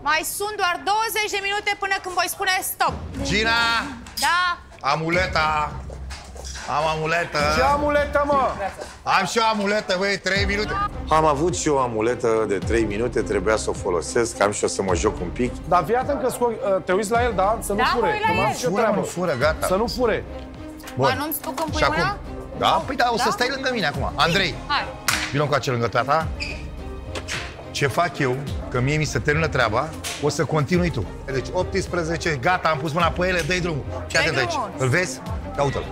Mai sunt doar 20 de minute până când voi spune stop. Gina! Da? Amuleta! Am amuletă! Ce amuletă, mă? Am și o amuletă, băi, 3 minute. Am avut și o amuletă de 3 minute, trebuia să o folosesc, am și o să mă joc un pic. Dar fii atent că te uiți la el, da? Să nu fure. Fură, gata. Să nu fure. Bun. Nu-mi spuc în pui mâna? Da? Păi da, o să stai lângă mine acum. Andrei, vină cu acel lângă tata. Ce fac eu, că mie mi se termină treaba, o să continui tu. Deci 18, gata, am pus mâna pe ele, dă-i drumul. Fii atent aici. Îl vezi? Caută-l.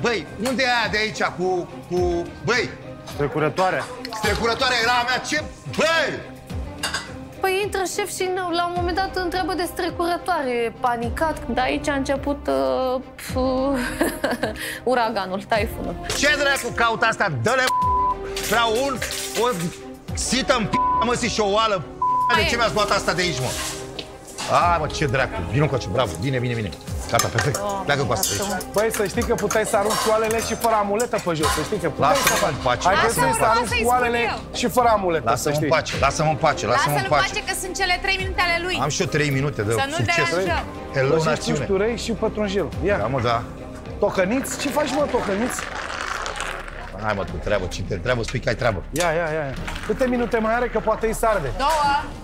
Băi, unde e aia de aici cu... Băi! Strecurătoarea. Strecurătoarea era a mea, ce... Băi! Păi intră șef și la un moment dat întreabă de strecurătoare, panicat. De aici a început uraganul, taifunul. Ce dracu caut asta? Dă-le... Vreau o sită în p***a, mă, și o oală. De ce mi-ați luat asta de aici, mă? A, mă, ce dracu. Vino cu acea, bravo. Bine, bine, bine. Gata, perfect. Pleacă cu asta. Băi, să știi că puteai să arunci oalele și fără amuletă pe jos. Să știi că puteai să faci. Hai că să arunci oalele și fără amuletă. Lasă-mă în pace, lasă-mă în pace, lasă-mă în pace. Lasă-l în pace, că sunt cele 3 minute ale lui. Am și eu 3 minute de succes. Să nu deranjăm. Hello, națiune. Usturei și pătrunjel. Ia. Da, mă, da. Tocăniți? Ce faci, mă, tocăniți? Hai, mă, tu treabă, cine te treabă, spui că ai treabă. Ia. Câte minute mai are, că poate îi sarde? 2.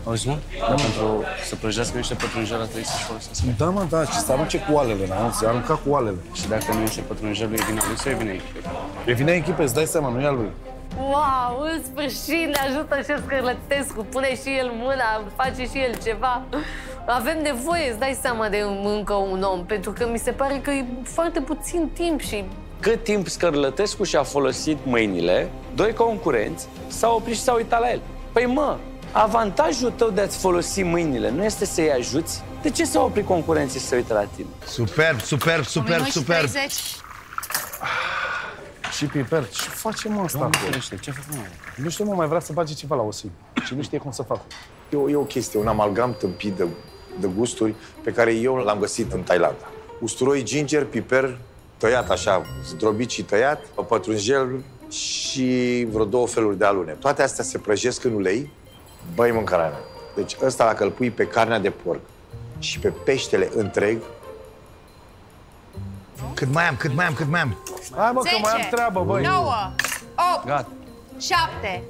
Auzi, mă? Da, mă, pentru să prăjească niște pătrunjel, trebuie să-și folosească. Da, mă, da, și să arunce cu oalele, n-am zis, arunca cu oalele. Și dacă nu ești pătrunjelul, e vina lui sau e vina echipei? E vina echipei, îți dai seama, nu e al lui. Wow, în sfârșit ne ajută șef Scărlătescu, pune și el mâna, face și el ceva. Avem nevoie, îți dai seama, de încă un om, pentru că mi se pare că e foarte puțin timp și... Cât timp Scărlătescu și-a folosit mâinile, 2 concurenți s-au oprit și s-au uitat la el. Păi mă, avantajul tău de a-ți folosi mâinile nu este să-i ajuți? De ce s-au oprit concurenții și să uită la tine? Superb! Și piper, ce facem asta acolo? Nu știu, mă, mai vrea să bage ceva la osi și nu știe cum să facă. E o chestie, un amalgam tâmpit de gusturi pe care eu l-am găsit în Thailanda. Usturoi, ginger, piper, tăiat așa, zdrobit și tăiat, pătrunjel și vreo 2 feluri de alune. Toate astea se prăjesc în ulei, băi, mâncarea mea. Deci ăsta, dacă îl pui pe carnea de porc și pe peștele întreg... Cât mai am? Hai, mă, 10, că mai am treabă, băi. 9, 8, gata. 7,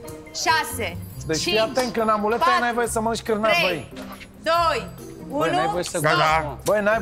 6, deci 5, fii atent că în amuletă n-ai voie să mănânci cârnați, băi. 2, 1, stop! Băi, n-ai